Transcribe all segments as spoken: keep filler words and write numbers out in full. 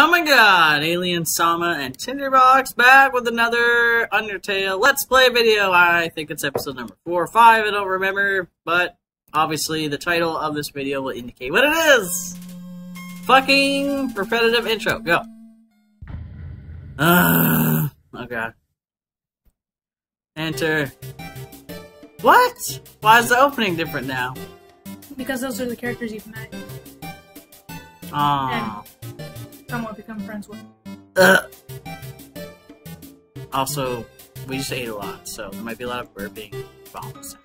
Oh my god, Alien Sama and Tinderbox back with another Undertale Let's Play video. I think it's episode number four or five, I don't remember, but obviously the title of this video will indicate what it is! Fucking repetitive intro, go! Uh, oh god. Enter. What? Why is the opening different now? Because those are the characters you've met. Aww. And someone become friends with. Uh. Also, we just ate a lot, so there might be a lot of burping bombs.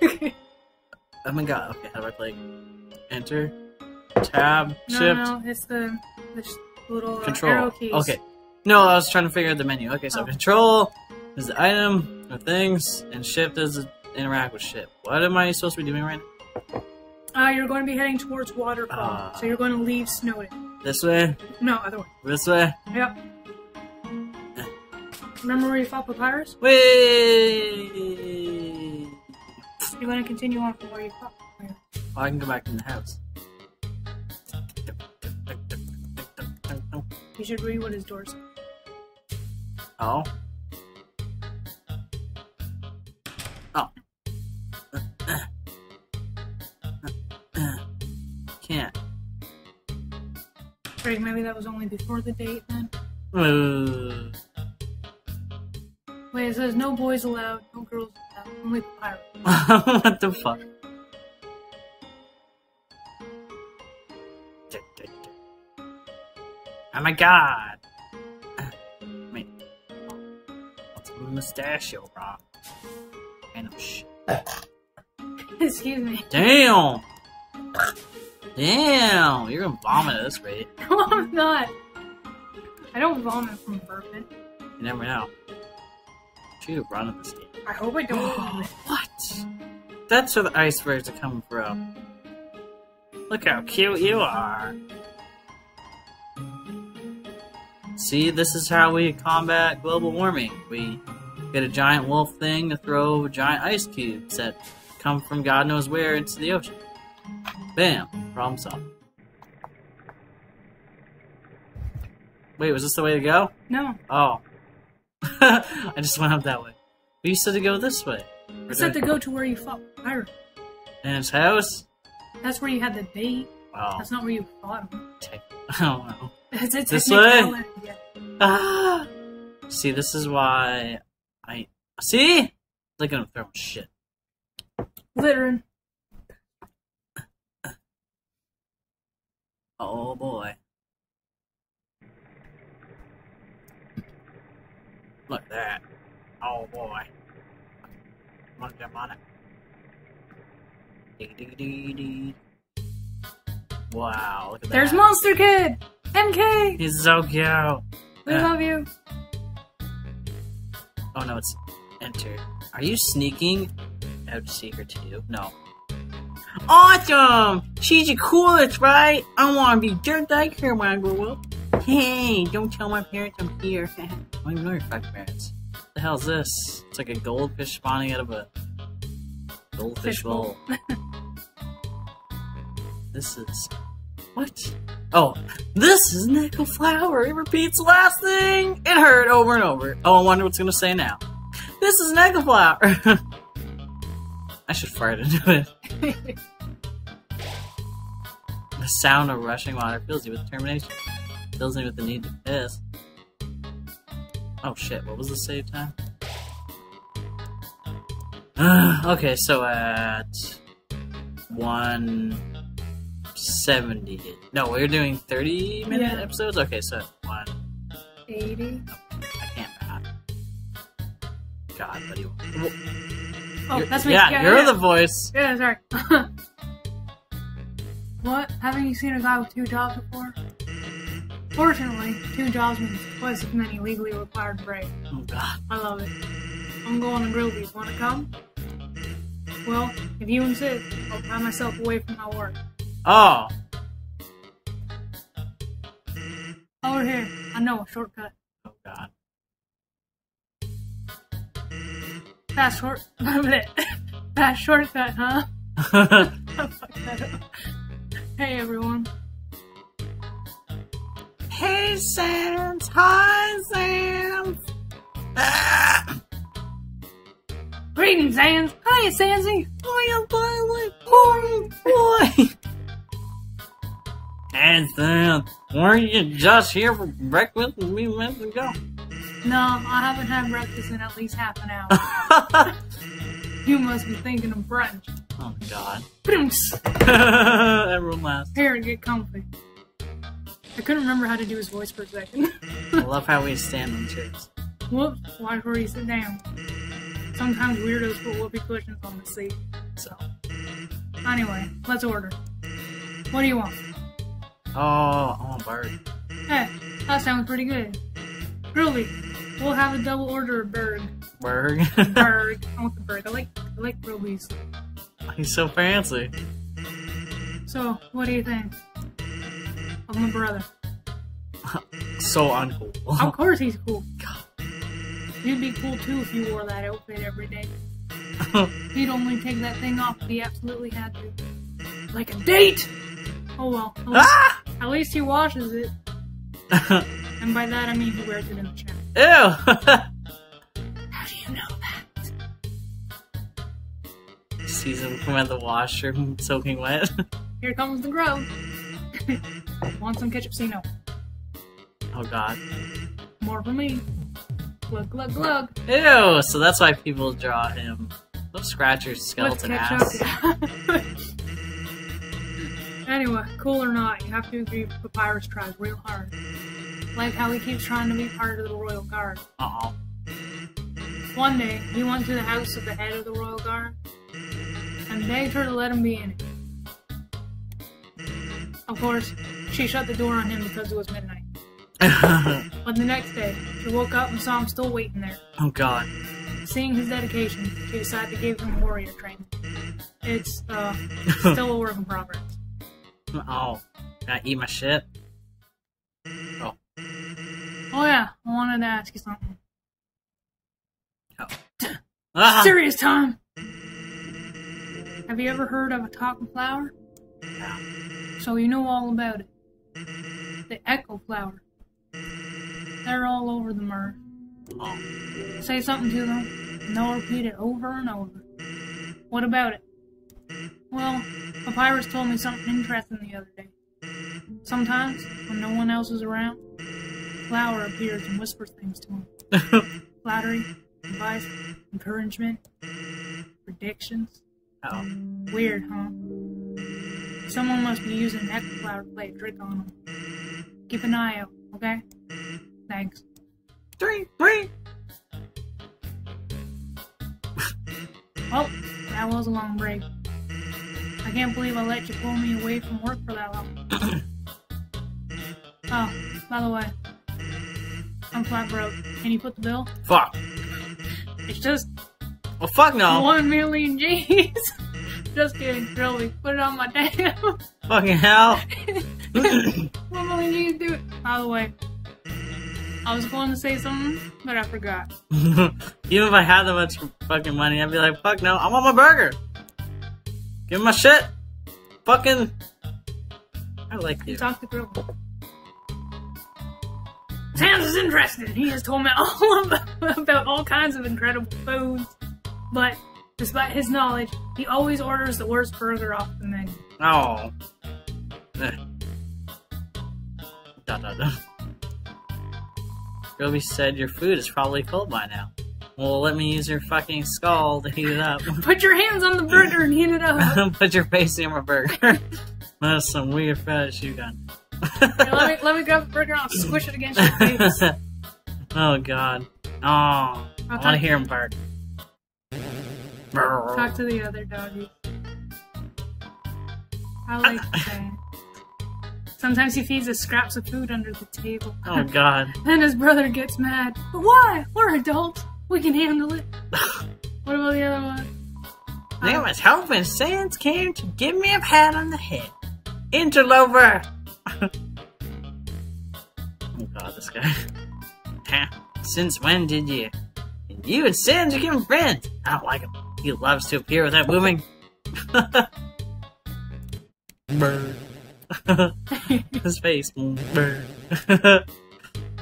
Oh my god, okay, how do I play? Enter, tab, no, shift. No, it's the, the little control. Uh, arrow keys. Okay. No, I was trying to figure out the menu. Okay, so oh. Control is the item, or things, and shift is the interact with ship. What am I supposed to be doing right now? Uh, you're going to be heading towards Waterfall, uh, so you're going to leave Snowdin. This way? No, other way. This way? Yep. Remember where you fought Papyrus? Whee! You're going to continue on from where you fought Papyrus. Oh, I can go back in the house. You should read what his door says. Oh? Oh. Can't. Right, maybe that was only before the date then? Uh. Wait, it says no boys allowed, no girls allowed, only pirates. What the fuck? Oh my god! Wait. What's a mustachio rock? I know shit. Excuse me. Damn! Damn! You're gonna vomit at this rate. No, I'm not! I don't vomit from burping. You never know. Shoot, run in this game. I hope I don't vomit. What? That's where the icebergs are coming from. Look how cute you are! See, this is how we combat global warming. We get a giant wolf thing to throw giant ice cubes that come from God knows where into the ocean. Bam. Problem solved. Wait, was this the way to go? No. Oh. I just went up that way. But you said to go this way. You said to go to where you fought Aaron. And his house? That's where you had the date. Wow. That's not where you fought him. I don't know. It's a this way? Yeah. Ah! See, this is why I... See? Look at him throwing shit. Littering. Oh boy. Look at that. Oh boy. Look at him on it. Dee dee dee dee. Wow, look at that. There's Monster Kid! M K! He's so cute! We uh. love you! Oh no, it's enter. Are you sneaking out secret too? No. Awesome! She's the coolest, right? I wanna be dirt like her when I grow up. Hey, don't tell my parents I'm here. I don't even know your fucking parents. What the hell is this? It's like a goldfish spawning out of a goldfish bowl. This is... What? Oh, this is Nickelflower. It repeats the last thing it heard over and over. Oh, I wonder what's going to say now. This is Nickelflower. I should fart into it. The sound of rushing water fills you with determination. It fills me with the need to piss. Oh shit, what was the save time? Uh, okay, so at... one... seventy. No, we're doing thirty minute yeah. episodes? Okay, so one. eighty? Oh, I can't remember. God, buddy. Oh, you're, that's me. Yeah, yeah, you're yeah. the voice. Yeah, sorry. What? Haven't you seen a guy with two jobs before? Fortunately, two jobs means twice as many legally required breaks. Oh, God. I love it. I'm going to Grilby's. Want to come? Well, if you insist, I'll tie myself away from my work. Oh. Over here. I know, a shortcut. Oh god. Fast short Fast shortcut, huh? Fuck that up. Hey everyone. Hey, Sans! Hi, Sans! Ah. Greetings, Sans! Hiya, Sansy! Hiya, Violet! Poor boy! And then, weren't you just here for breakfast with me minutes ago? No, I haven't had breakfast in at least half an hour. You must be thinking of brunch. Oh, God. Everyone laughs. Here, get comfy. I couldn't remember how to do his voice for a second. I love how we stand on chairs. Whoops, watch where you sit down. Sometimes weirdos put whoopee cushions on the seat, so. Anyway, let's order. What do you want? Oh, I want a bird. Hey, that sounds pretty good. Really, we'll have a double order of burg. Burg? Burg. I want the burg. I like, I like Grilby's. He's so fancy. So, what do you think? I'm a brother. So uncool. Of course he's cool. God. You'd be cool too if you wore that outfit every day. He'd only take that thing off if he absolutely had to. Like a date! Oh well. At least, ah! At least he washes it. And by that I mean he wears it in the chat. Ew! How do you know that? Sees him come out of the washer soaking wet. Here comes the grub. Want some ketchup? Say no. Oh god. More for me. Glug glug glug. Ew! So that's why people draw him. Those scratchers skeleton ass. Anyway, cool or not, you have to agree with Papyrus tries real hard. Like how he keeps trying to be part of the Royal Guard. Uh-oh. One day, he went to the house of the head of the Royal Guard and begged her to let him be in it. Of course, she shut the door on him because it was midnight. But the next day, she woke up and saw him still waiting there. Oh god. Seeing his dedication, she decided to give him warrior training. It's, uh, still a work in progress. Oh. Can I eat my shit? Oh. Oh yeah, I wanted to ask you something. Oh. Ah. Serious time! Have you ever heard of a talking flower? Yeah. So you know all about it. The echo flower. They're all over the mirth. Oh. Say something to them, and they'll repeat it over and over. What about it? Well, Papyrus told me something interesting the other day. Sometimes, when no one else is around, a flower appears and whispers things to him. Flattery, advice, encouragement, predictions. Uh oh. Weird, huh? Someone must be using an echo flower to play a trick on him. Keep an eye out, okay? Thanks. Three, three. Oh, that was a long break. I can't believe I let you pull me away from work for that long. Oh, by the way, I'm flat broke. Can you put the bill? Fuck. It's just. Well, fuck no. One million G's. Just kidding, Grilby. Put it on my damn. Fucking hell. What really need to do it? By the way, I was going to say something, but I forgot. Even if I had that much fucking money, I'd be like, fuck no, I want my burger. Give me my shit. Fucking. I like you. Talk to Grilby. Sans is interested. He has told me all about, about all kinds of incredible foods, but despite his knowledge, he always orders the worst burger off the menu. Oh. Eh. Da da da. Grilby said your food is probably cold by now. Well, let me use your fucking skull to heat it up. Put your hands on the burger and heat it up. Put your face in my burger. That's some weird fetish you got. Hey, let me let me grab the burger and I'll squish it against your face. Oh god. Oh. I want to hear him bark. Talk to the other doggy. I like that. Sometimes he feeds us scraps of food under the table. Oh god. Then his brother gets mad. But why? We're adults. We can handle it. What about the other one? I um, was hoping Sans came to give me a pat on the head. Interloper! Oh god, this guy. Huh? Since when did you? You and Sans are giving friends. I don't like him. He loves to appear without moving. Burn. His face. Burn.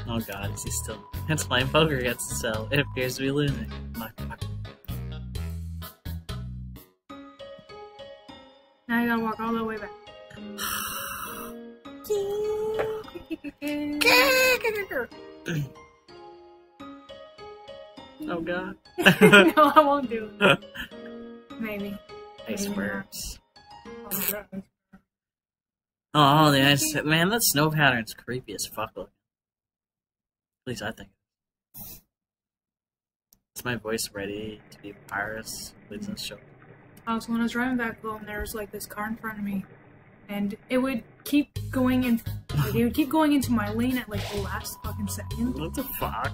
Oh god, is he still? That's flying poker gets to sell. It appears to be lunatic. Now you gotta walk all the way back. Oh god. No, I won't do it. Maybe. Ice worms. Oh, the ice. Man, that snow pattern's creepy as fuck. At least I think. Is my voice ready to be Papyrus? Please don't show. Oh, so when I was driving back home, there was like this car in front of me. And it would keep going in. Like, it would keep going into my lane at like the last fucking second. What the fuck?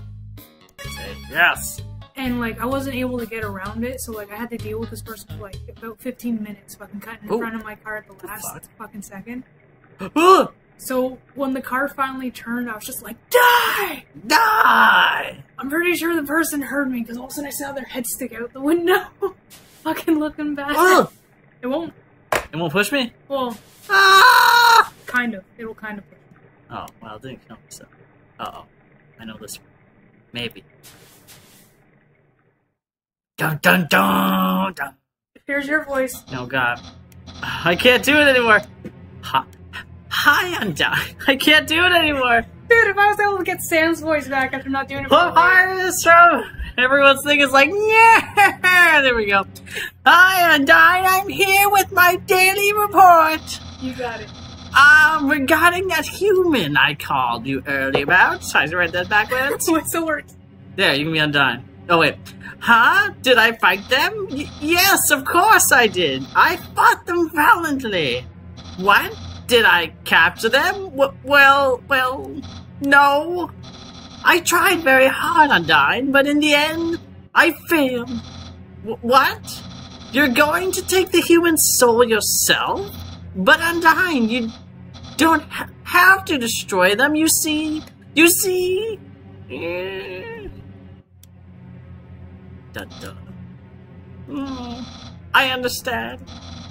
Yes. And like I wasn't able to get around it, so like I had to deal with this person for like about fifteen minutes, fucking cutting in Ooh. front of my car at the last fuck? fucking second. So when the car finally turned, I was just like, die, die. I'm pretty sure the person heard me because all of a sudden I saw their head stick out the window, fucking looking back. Ugh. It won't. It won't push me? Well, ah! Kind of. It'll kind of push me. Oh, well, it didn't kill me, so. Uh-oh. I know this one. Maybe. Dun, dun, dun, dun. Here's your voice. Oh, God. I can't do it anymore. Hi, Undyne. I can't do it anymore. Dude, if I was able to get Sam's voice back after not doing it before. Papyrus from everyone's thing is like, yeah! There we go. Hi, Undyne. I'm here with my daily report. You got it. Um, regarding that human I called you earlier about. I read that backwards. What's the word? There, you can be Undyne. Oh, wait. Huh? Did I fight them? Y yes, of course I did. I fought them valiantly. What? Did I capture them? W well, well, no. I tried very hard, Undyne, but in the end, I failed. W what? You're going to take the human soul yourself? But Undyne, you don't ha have to destroy them, you see? You see? Mm. Dun, dun. Mm. I understand.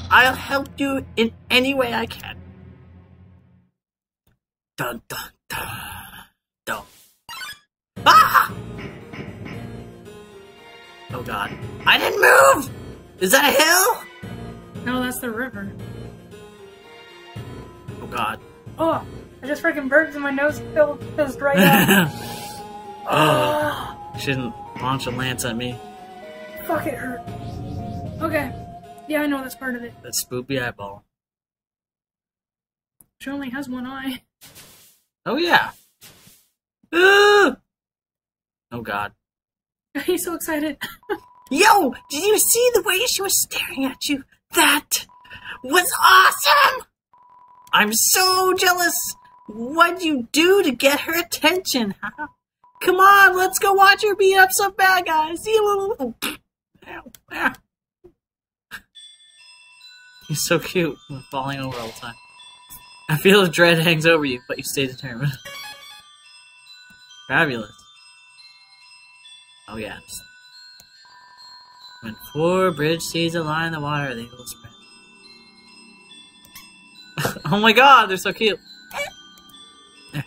I'll help you in any way I can. Dun, dun, dun, dun. Ah! Oh god. I didn't move! Is that a hill? No, that's the river. Oh god. Oh, I just freaking burped and my nose filled just right out. Oh, she didn't launch a lance at me. Fuck, it hurt. Okay. Yeah, I know that's part of it. That spoopy eyeball. She only has one eye. Oh yeah. Ooh. Oh god. He's so excited. Yo, did you see the way she was staring at you? That was awesome! I'm so jealous! What'd you do to get her attention, huh? Come on, let's go watch her beat up some bad guys! He's so cute, I'm falling over all the time. I feel if dread hangs over you, but you stay determined. Fabulous. Oh yeah. When four bridge seas align the water, they will spread. Oh my god, they're so cute! There.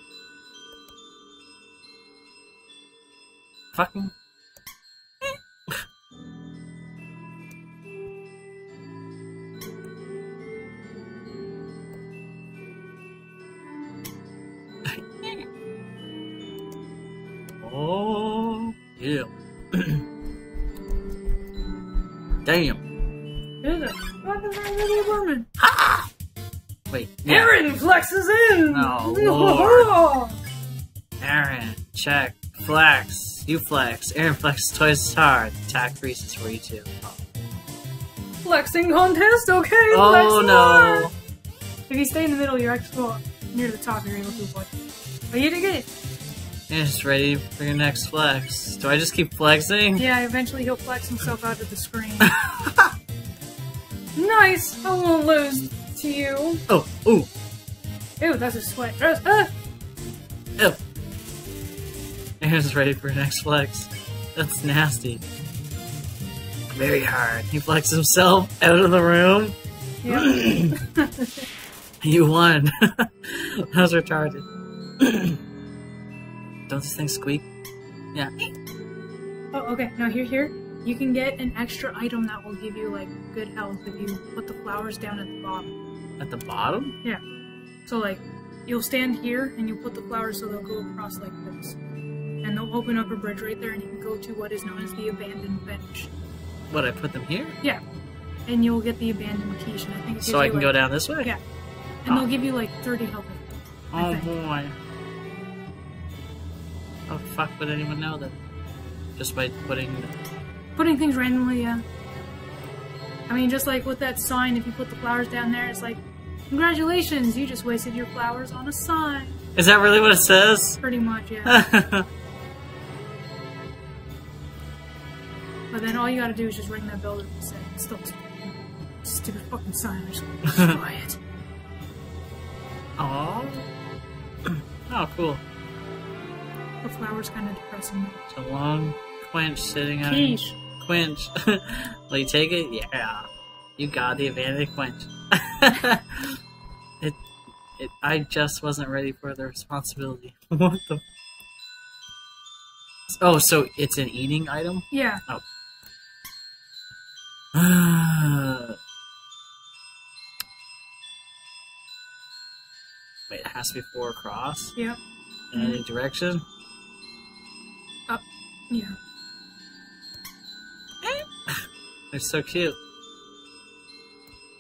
Fucking... Oh, yeah. Damn. Who the fuck is that little woman? Ah! Wait. Yeah. Aaron flexes in! Oh, Lord. Aaron, check. Flex. You flex. Aaron flexes twice as hard. Attack freezes for you too. Oh. Flexing contest, okay? Oh, flex no. More. If you stay in the middle, you're actually well, near the top, you're able to avoid it. But you did get it. You're just ready for your next flex. Do I just keep flexing? Yeah, eventually he'll flex himself out of the screen. Nice! I won't lose to you. Oh, ooh. Ew, that's a sweat. Ah. Ew. You're just ready for your next flex. That's nasty. Very hard. He flexes himself out of the room. Yep. You won. That was retarded. Don't these things squeak? Yeah. Oh, okay. Now here, here, you can get an extra item that will give you like good health if you put the flowers down at the bottom. At the bottom? Yeah. So like, you'll stand here and you put the flowers so they'll go across like this, and they'll open up a bridge right there, and you can go to what is known as the abandoned bench. What, I put them here? Yeah. And you'll get the abandoned quiche, and I think it gives So I can you, like, go down this way? Yeah. And oh. they'll give you like thirty health. Oh boy. How the fuck would anyone know that? Just by putting... Putting things randomly, yeah. I mean, just like with that sign, if you put the flowers down there, it's like, congratulations, you just wasted your flowers on a sign. Is that really what it says? Pretty much, yeah. But then all you gotta do is just ring that bell and say, stop stupid fucking sign, just destroy it. Aww. Oh, cool. The flower's kind of depressing. It's a long quench sitting on a quench. Will you take it? Yeah. You got the abandoned quench. it, it. I just wasn't ready for the responsibility. What the? Oh, so it's an eating item? Yeah. Oh. Wait, it has to be four across? Yep. In mm-hmm. any direction? Up. Yeah. They're so cute.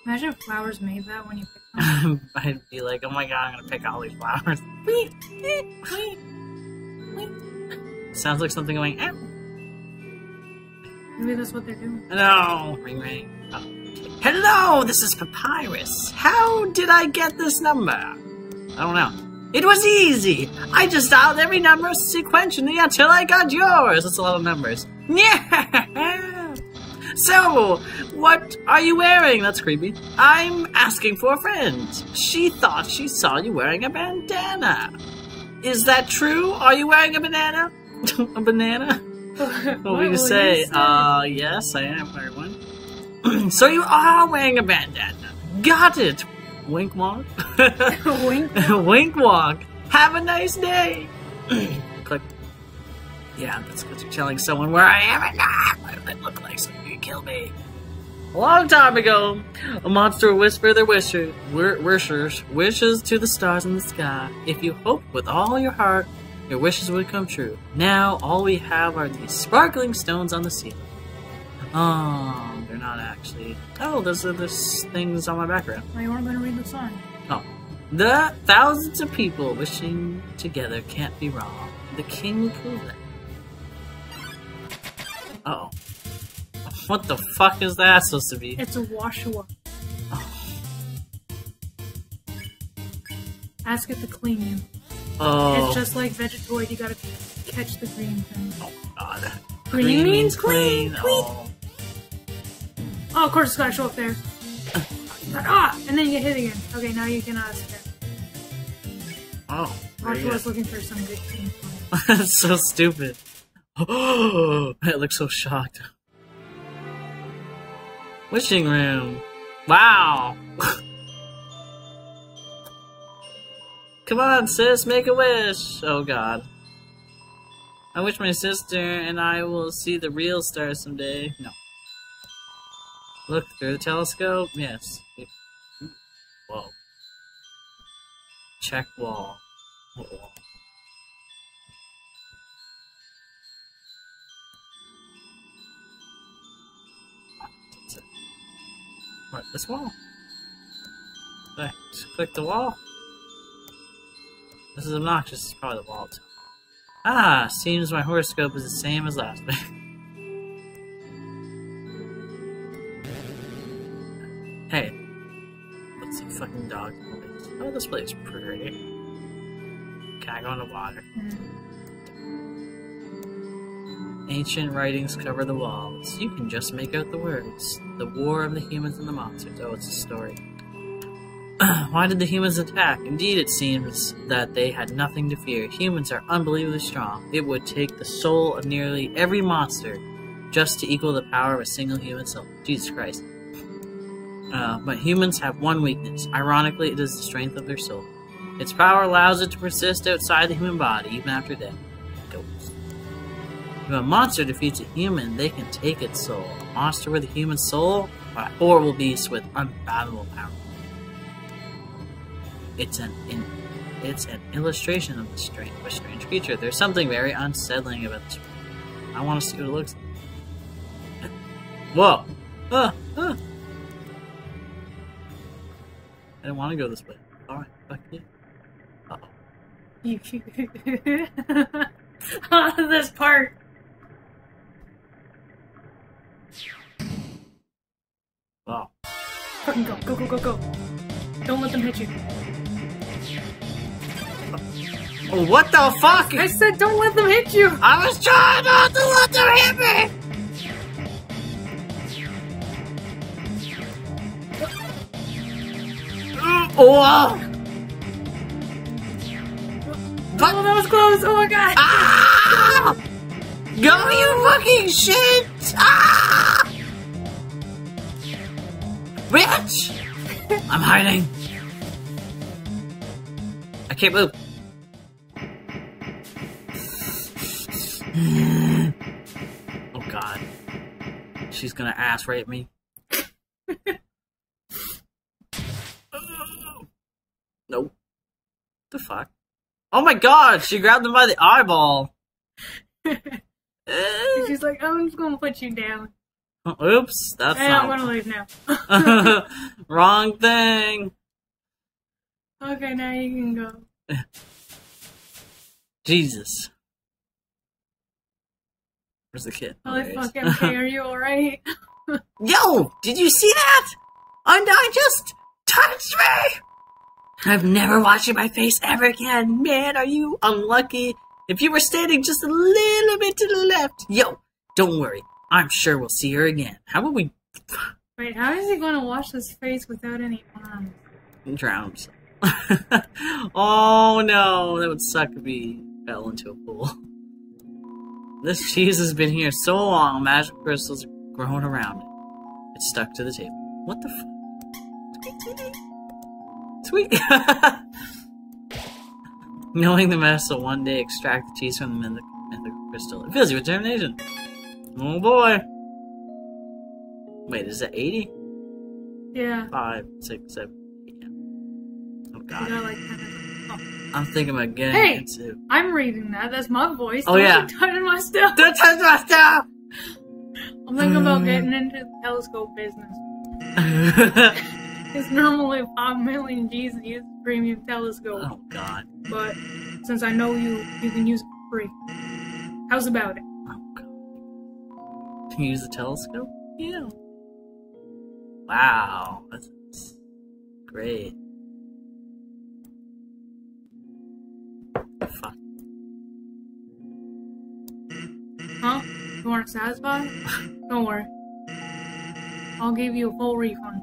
Imagine if flowers made that when you pick them. I'd be like, oh my god, I'm gonna pick all these flowers. Wee, wee, wee, wee. Sounds like something going, eh. Maybe that's what they're doing. No! Ring, ring. Oh. Hello, this is Papyrus. How did I get this number? I don't know. It was easy. I just dialed every number sequentially until I got yours. That's a lot of numbers. Yeah! So, what are you wearing? That's creepy. I'm asking for a friend. She thought she saw you wearing a bandana. Is that true? Are you wearing a banana? A banana? What, what would you say? you say? Uh, yes, I am wearing one. So you are wearing a bandana. Got it. Wink walk. Wink walk. Wink walk. Have a nice day. Click. Yeah, that's because you're telling someone where I am and ah, what did it look like so you can kill me. A long time ago, a monster whispered their wishes, wishes, wishes to the stars in the sky. If you hoped with all your heart, your wishes would come true. Now, all we have are these sparkling stones on the ceiling. Oh, they're not actually... Oh, those are the things on my background. Well, you weren't going to read the sign. Oh. The thousands of people wishing together can't be wrong. The king will prove that. Uh-oh. What the fuck is that supposed to be? It's a washua. Oh. Ask it to clean you. Oh. It's just like Vegetoid, you gotta catch the green thing. Oh god. Green, green means clean! Clean! Oh. Oh, of course it's gotta show up there. Ah! And then you get hit again. Okay, now you can, uh, spare. Oh. Washua's looking for some good clean thing. That's so stupid. Oh, it looks so shocked. Wishing room. Wow. Come on, sis, make a wish. Oh god. I wish my sister and I will see the real stars someday. No. Look through the telescope. Yes. Whoa. Check wall. What wall? What? This wall? Right. Just click the wall. This is obnoxious. It's probably the wall. Ah, seems my horoscope is the same as last week. Hey, what's the fucking dog noise? Oh, this place is pretty. Can I go in the water? Mm. Ancient writings cover the walls. You can just make out the words. The war of the humans and the monsters. Oh, it's a story. Why did the humans attack? Indeed, it seems that they had nothing to fear. Humans are unbelievably strong. It would take the soul of nearly every monster just to equal the power of a single human soul. Jesus Christ. Uh, but humans have one weakness. Ironically, it is the strength of their soul. Its power allows it to persist outside the human body even after death. If a monster defeats a human, they can take its soul. A monster with a human soul, or a horrible beast with unfathomable power. It's an in, it's an illustration of the strength of a strange creature. There's something very unsettling about this. I want to see what it looks like. Whoa! Uh, uh. I didn't want to go this way. Alright, fuck you. Uh-oh. Oh, this part! Wow. Fucking go, go, go, go, go! Don't let them hit you. Oh, what the fuck? I said don't let them hit you! I was trying not to let them hit me! Oh! Oh, that was close! Oh my god! Ah! Go, you fucking shit! Ah! Rich! I'm hiding. I can't move. Oh god. She's gonna ass rape me. Nope. The fuck? Oh my god, she grabbed him by the eyeball! uh, She's like, oh, I'm just gonna put you down. Oops, that's I not- I don't wanna leave now. Wrong thing! Okay, now you can go. Jesus. Where's the kid? Holy fuck, M K, are you alright? Yo! Did you see that? Undyne just touched me! I've never washed my face ever again. Man, are you unlucky? If you were standing just a little bit to the left. Yo, don't worry. I'm sure we'll see her again. How about we... Wait, how is he going to wash his face without any arms? Drowns. Oh, no. That would suck if he fell into a pool. This cheese has been here so long. Magic crystals are growing around it. It's stuck to the table. What the f... Sweet! Knowing the mess will one day extract the cheese from the mythical crystal. It fills you with determination. Oh boy! Wait, is that eighty? Yeah. Five, six, seven, eight. Yeah. Oh god. You know, like, oh. I'm thinking about getting hey, it too. I'm reading that. That's my voice. Oh yeah. Don't touch my stuff. Don't touch my stuff. I'm thinking mm. about getting into the telescope business. It's normally five million G's to use the premium telescope. Oh, God. But since I know you, you can use it for free. How's about it? Oh, God. Can you use the telescope? Yeah. Wow. That's great. Fuck. Huh? You weren't satisfied? Don't worry. I'll give you a full refund.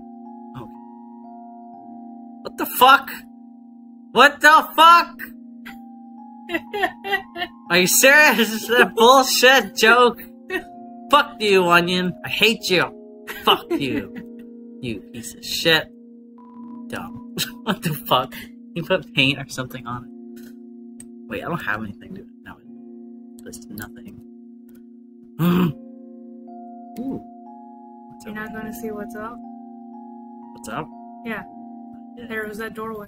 What the fuck? What the fuck? Are you serious? That bullshit joke? Fuck you, Onion. I hate you. Fuck you. You piece of shit. Dumb. What the fuck? You put paint or something on it. Wait, I don't have anything to do. No. There's nothing. Ooh. You're not gonna see what's up? What's up? Yeah. There was that doorway.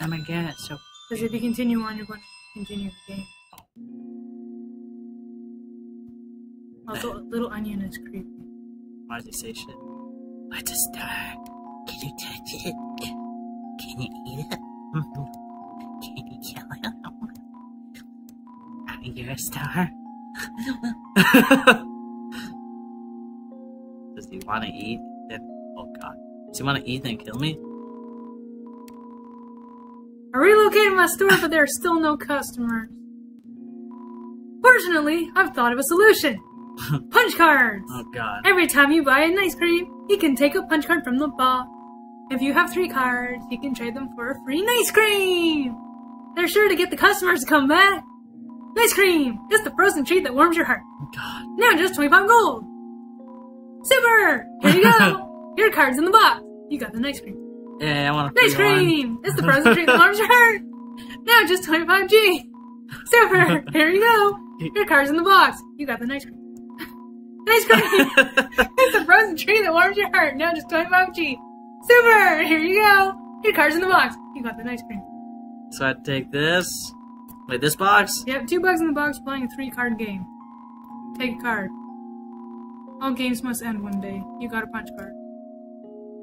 I'm gonna get it, so... Because if you continue on, you're going to continue the game. Also, Little Onion is creepy. Why does he say shit? What's a star? Can you touch it? Can you eat it? Can you kill it? Are you a star? I don't know. Does he want to eat? Oh god. Does he want to eat and kill me? I relocated my store, but there are still no customers. Fortunately, I've thought of a solution. Punch cards! Oh god. Every time you buy an ice cream, you can take a punch card from the bar. If you have three cards, you can trade them for a free ice cream! They're sure to get the customers to come back. Ice cream! It's the frozen treat that warms your heart. Oh god. Now just twenty-five gold! Super! Here you go! Your card's in the box. You got the ice cream. Yeah, I want to nice cream! It's the frozen dream alarm shirt! Now just twenty-five G! Super! Here you go! Your car's in the box! You got the nice cream. Nice cream! It's the frozen tree that warms your heart! Now just twenty-five G! Super! Here you go! Your car's in the box! You got the nice cream. So I take this... Wait, this box? Yep, two bucks in the box playing a three-card game. Take a card. All games must end one day. You got a punch card.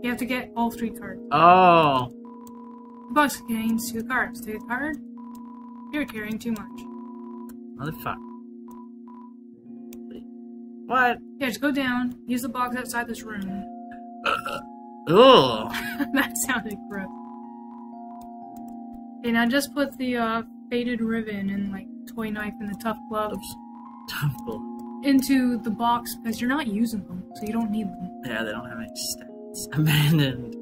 You have to get all three cards. Oh! The box contains two cards. Take a card. You're carrying too much. Motherfucker. What? Yeah, just go down. Use the box outside this room. Ugh. That sounded gross. Okay, now just put the uh, faded ribbon and like toy knife and the tough gloves. Oops. Tough gloves. Into the box because you're not using them, so you don't need them. Yeah, they don't have any stats. Abandoned.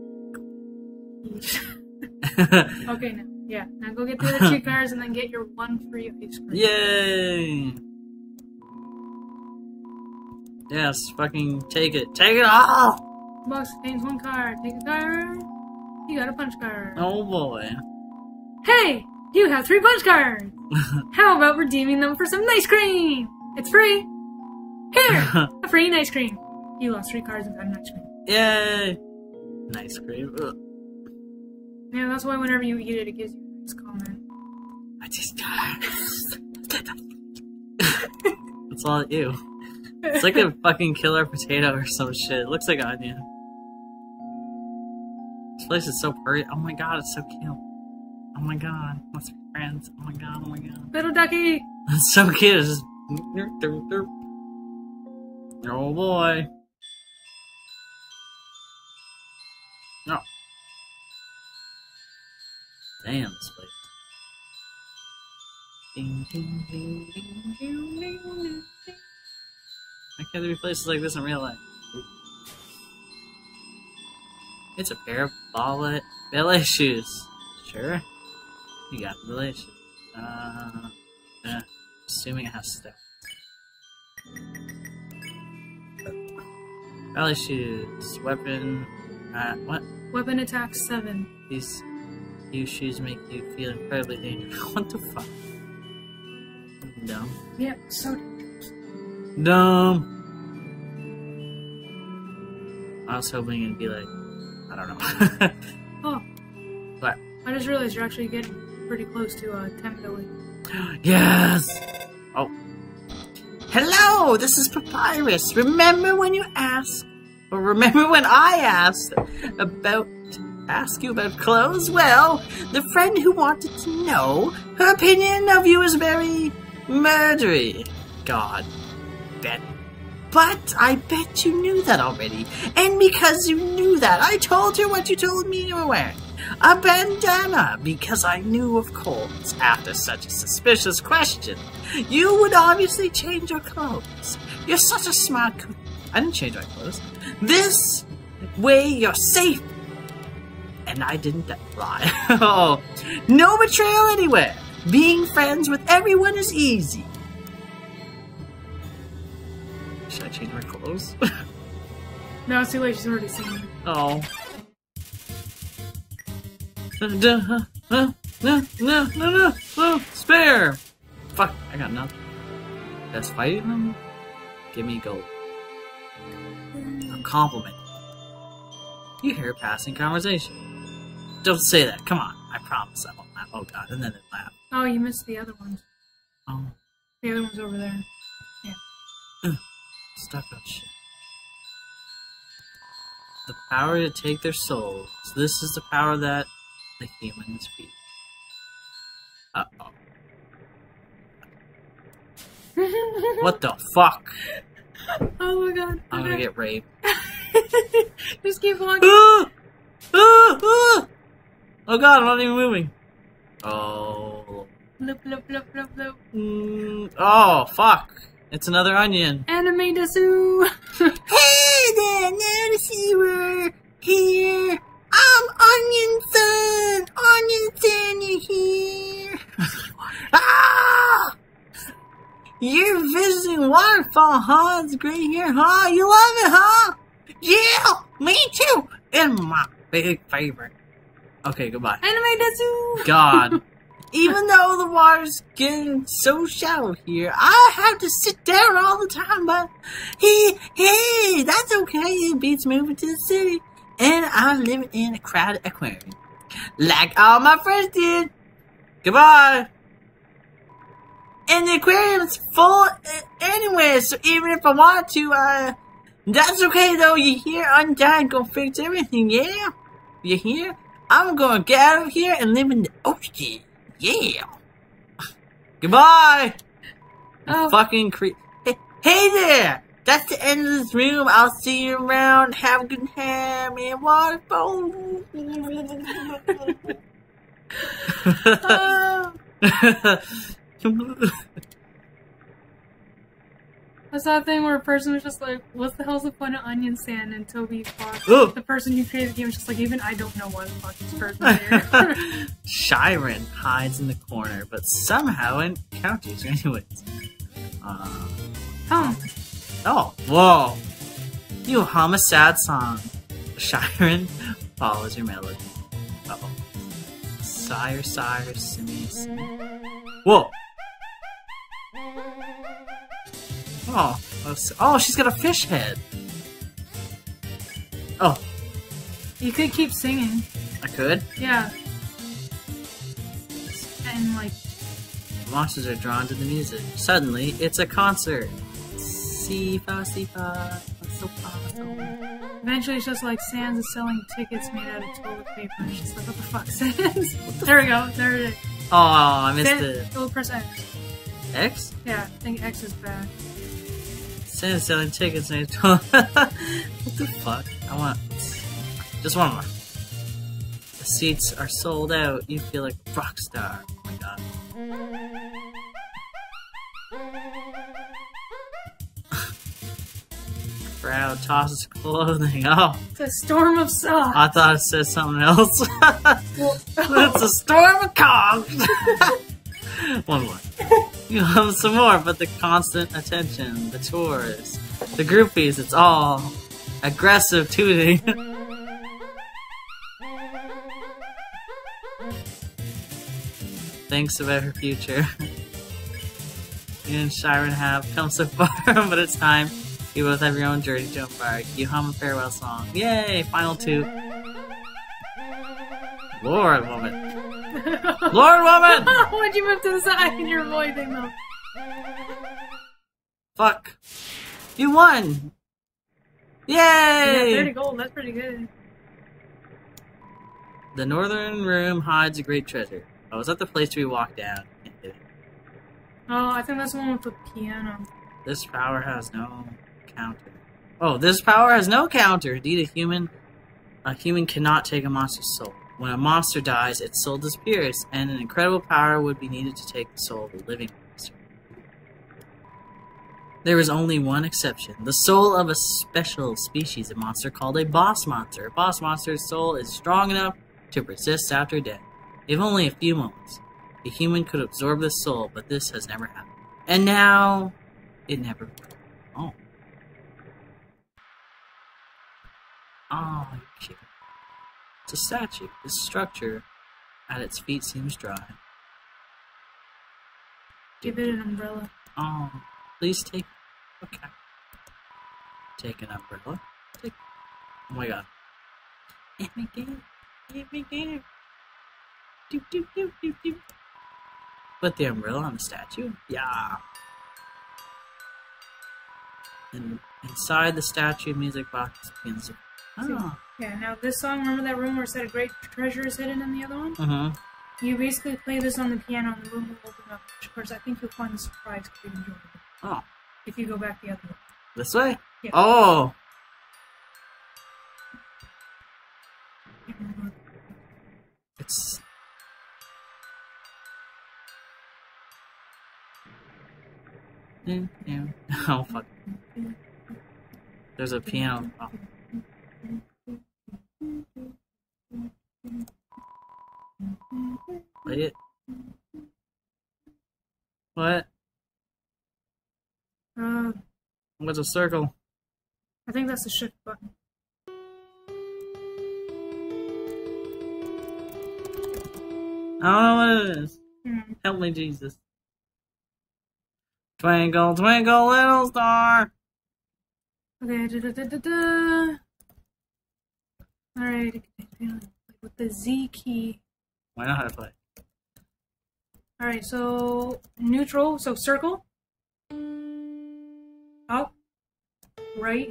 Okay, now. Yeah, now go get the other two cars and then get your one free ice cream. Yay! Yes, fucking take it. Take it all! Box contains one card. Take a card. You got a punch card. Oh boy. Hey! You have three punch cards! How about redeeming them for some ice cream? It's free! Here! A free ice cream. You lost three cards and got an ice cream. Yay! Nice cream. Ugh. Yeah, that's why whenever you eat it, it gives you a nice comment. I just died. That's all at you. It's like a fucking killer potato or some shit. It looks like an onion. This place is so pretty. Oh my god, it's so cute. Oh my god. Let's be friends. Oh my god, oh my god. Little ducky! That's so cute. It's just... Oh boy. No. Oh. Damn, this place. Ding, ding, ding, ding, ding, ding, ding, ding. Why can't there be places like this in real life? It's a pair of ballet, ballet shoes. Sure. You got ballet shoes. Uh, yeah. Assuming it has stuff. Ballet shoes. Weapon. Uh, what? Weapon attack seven. These. Your shoes make you feel incredibly dangerous. What the fuck? Dumb. Yep, yeah, so dangerous. Dumb. I was hoping it'd be like, I don't know. Oh. What? I just realized you're actually getting pretty close to uh, ten billion. Yes! Oh. Hello! This is Papyrus. Remember when you asked, or remember when I asked about... ask you about clothes? Well, the friend who wanted to know her opinion of you is very murdery. God, bet. But I bet you knew that already. And because you knew that, I told her what you told me you were wearing. A bandana, because I knew, of course, after such a suspicious question, you would obviously change your clothes. You're such a smart co- I didn't change my clothes. This way you're safe. And I didn't lie. Oh, no betrayal anywhere. Being friends with everyone is easy. Should I change my clothes? No, it's too late. She's already seen me. Oh. No, no, no, no, no. Spare. Fuck, I got nothing. That's fighting them? Give me gold. A compliment. You hear a passing conversation. Don't say that. Come on. I promise I won't laugh. Oh, God. And then it laughed. Oh, you missed the other one. Oh. The other one's over there. Yeah. Ugh. Stuck on shit. The power to take their souls. This is the power that the humans feed. Uh-oh. What the fuck? Oh, my God. I'm gonna get raped. Just keep walking. Ah! Ah! Ah! Oh god, I'm not even moving. Oh. Loop, loop, loop, loop, loop. Mm, oh, fuck. It's another onion. Anime desu. Hey there, notice you were here. I'm Onion Sun. Onion Sun, you're here. Ah! You're visiting Waterfall, huh? It's great here, huh? You love it, huh? Yeah, me too. And my big favorite. Okay, goodbye. Anime Dazu! God. Even though the water's getting so shallow here, I have to sit down all the time, but he, hey, that's okay. It beats moving to the city, and I'm living in a crowded aquarium. Like all my friends did. Goodbye. And the aquarium's full anyway, so even if I want to, uh, that's okay though. You hear? Undyne gonna fix everything, yeah? You hear? I'm gonna get out of here and live in the ocean. Yeah. Goodbye. Oh. Fucking creep. Hey, hey there. That's the end of this room. I'll see you around. Have a good time and waterfall. uh. What's that thing where a person was just like, "What the hell's the point of Onion Sun?" And Toby Fox, the person who created the game, was just like, "Even I don't know why the fuck this person here." Shyren hides in the corner, but somehow encounters her anyways. Uh, oh. Oh. Whoa. You hum a sad song. Shyren follows your melody. Uh oh. Sire, sire, simi, simi. Whoa. Oh, oh, she's got a fish head. Oh. You could keep singing. I could? Yeah. And, like... monsters are drawn to the music. Suddenly, it's a concert. See-fa, see-fa, so-fa, so-fa. Eventually, it's just like Sans is selling tickets made out of toilet paper. And she's like, what the fuck, Sans? There we go. There it is. Oh, I missed Sans, it. We'll press X. X? Yeah, I think X is back. Sans selling tickets made out of toilet paper. What the fuck? I want... just one more. The seats are sold out. You feel like a rock star. Oh my god. Crowd tosses clothing. Oh. It's a storm of socks. I thought it said something else. Well, oh. It's a storm of cocks. One more. You have some more, but the constant attention, the tourists, the groupies, it's all aggressive tooting. Thinks about her future. You and Shyren have come so far, but it's time. You both have your own journey to embark. You hum a farewell song. Yay! Final two. Lord, woman. Lord, woman! Why'd you move to the side and you're avoiding them? Fuck. You won! Yay! Yeah, thirty gold, that's pretty good. The northern room hides a great treasure. Oh, is that the place we walked down? Oh, I think that's the one with the piano. This power has no... counter. Oh, this power has no counter. Indeed, a human, a human cannot take a monster's soul. When a monster dies, its soul disappears, and an incredible power would be needed to take the soul of a living monster. There is only one exception: the soul of a special species of monster called a boss monster. A boss monster's soul is strong enough to persist after death. If only a few moments, a human could absorb the soul, but this has never happened, and now it never will. Oh. Oh, cute. It's a statue. This structure at its feet seems dry. Give it an umbrella. Oh, please take... okay. Take an umbrella. Take... oh my god. Get me, get it. Get me, get it. Do, do, do, do, do. Put the umbrella on the statue. Yeah. And inside the statue, music box begins to... oh. Yeah, now this song, remember that room where it said a great treasure is hidden in the other one? Uh-huh. You basically play this on the piano and the room will open up, which of course I think you'll find the surprise if you enjoy it. Oh. If you go back the other way. This way? Yeah. Oh! It's... yeah, yeah. Oh, fuck. There's a piano. Oh. Play it. What? Uh, What's a circle? I think that's the shift button. I don't know what it is. Hmm. Help me, Jesus. Twinkle, twinkle, little star! Okay, da da da da da! Alright, with the Z key. Well, I know how to play. Alright, so neutral, so circle. Up, right,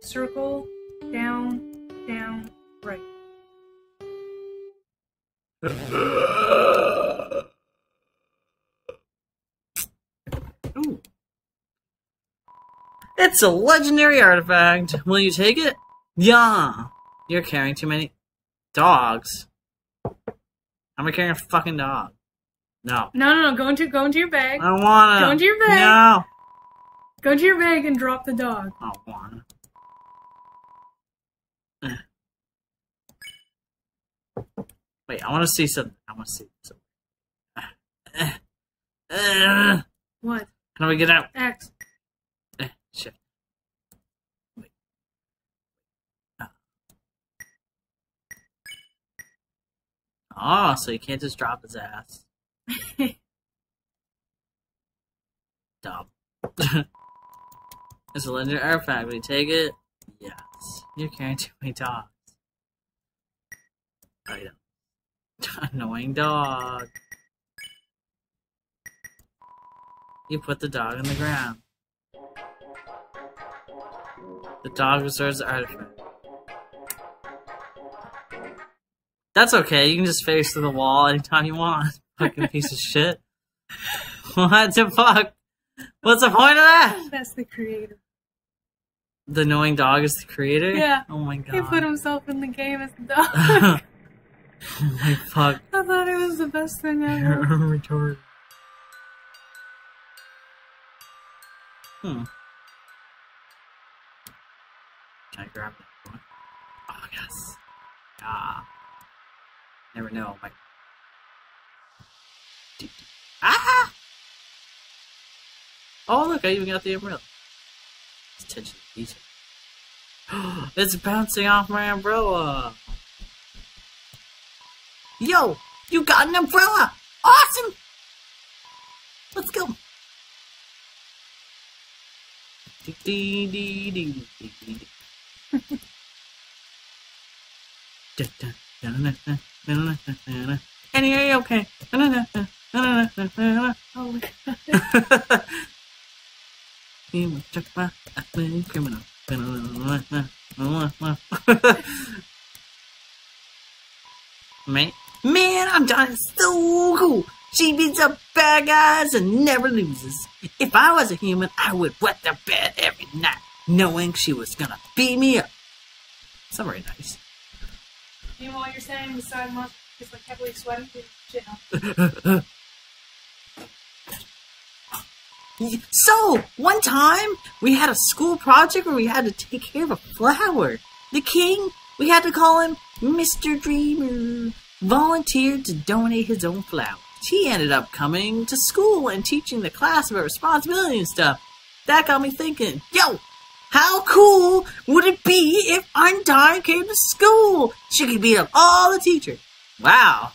circle, down, down, right. Ooh. It's a legendary artifact. Will you take it? Yeah. You're carrying too many dogs. I'm carrying a fucking dog. No. No, no, no. Go into, go into your bag. I wanna. Go into your bag. No. Go into your bag and drop the dog. I wanna. Wait, I wanna see something. I wanna see something. What? How do we get out? X. Shit. Wait. Oh. Oh, so you can't just drop his ass. Dumb. It's a legendary artifact. Will you take it? Yes. You're carrying too many dogs. Oh, you don't. Annoying dog. You put the dog on the ground. The dog restores the artifact. That's okay. You can just face to the wall anytime you want. Fucking piece of shit. What the fuck? What's the point of that? That's the creator. The annoying dog is the creator? Yeah. Oh my god. He put himself in the game as the dog. Oh my fuck. I thought it was the best thing ever. Retard. Hmm. Can I grab that one? Oh, yes. Ah. Never know. My... Ah! Oh, look, I even got the umbrella. It's tension detail. It's bouncing off my umbrella. Yo, you got an umbrella. Awesome. Let's go. Dee dee dee dee dee dee. Annie, are you okay? Oh my god. You must check my athlete criminal. Man, man, I'm done. It's so cool. She beats up bad guys and never loses. If I was a human, I would wet the bed every night, knowing she was gonna beat me up. That's very nice. You know what you're saying? The side monster is like heavily sweating through shit now. So, one time, we had a school project where we had to take care of a flower. The king, we had to call him Mister Dreamer, volunteered to donate his own flower. She ended up coming to school and teaching the class about responsibility and stuff. That got me thinking, yo, how cool would it be if Undyne came to school? She could beat up all the teachers. Wow.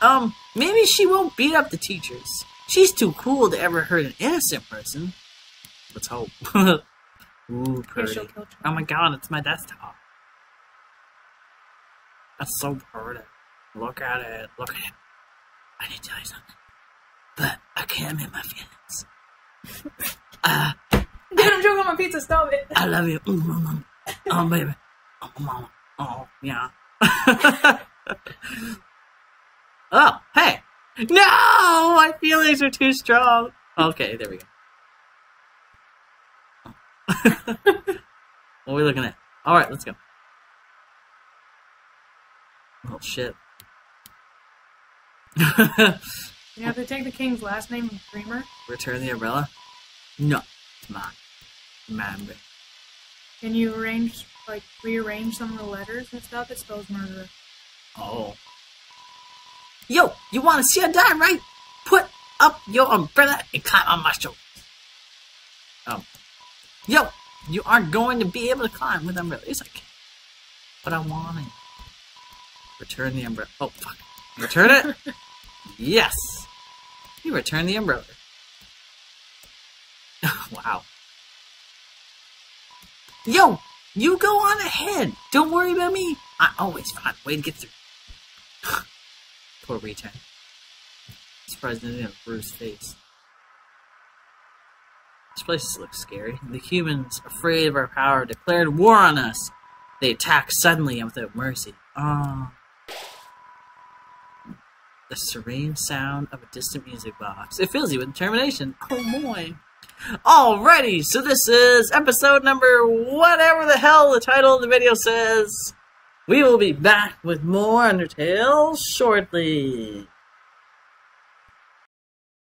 um, maybe she won't beat up the teachers. She's too cool to ever hurt an innocent person. Let's hope. Ooh, pretty. Oh my god, it's my desktop. That's so pretty. Look at it. Look at it. I need to tell you something. But I can't admit my feelings. uh, Dude, I'm joking on my pizza. Stop it. I love you. Mm -hmm. Oh, baby. Oh, mama. Oh, yeah. Oh, hey. No! My feelings are too strong. Okay, there we go. What are we looking at? Alright, let's go. Oh shit. You have to take the king's last name, Dreamer. Return the umbrella? No. It's mine. Mine. Can you arrange, like, rearrange some of the letters and stuff? It spells murderer. Oh. Yo, you want to see a dime, right? Put up your umbrella and climb on my shoulders. Oh. Yo, you aren't going to be able to climb with umbrella. Yes, I can. But I want it. Return the umbrella. Oh, fuck. Return it? Yes! You return the umbrella. Wow. Yo! You go on ahead! Don't worry about me! I always find a way to get through. Poor Retan. Surprised they didn't have a bruised face. This place looks scary. The humans, afraid of our power, declared war on us. They attacked suddenly and without mercy. Ah. Oh. The serene sound of a distant music box. It fills you with determination. Oh, boy. Alrighty, so this is episode number whatever the hell the title of the video says. We will be back with more Undertale shortly.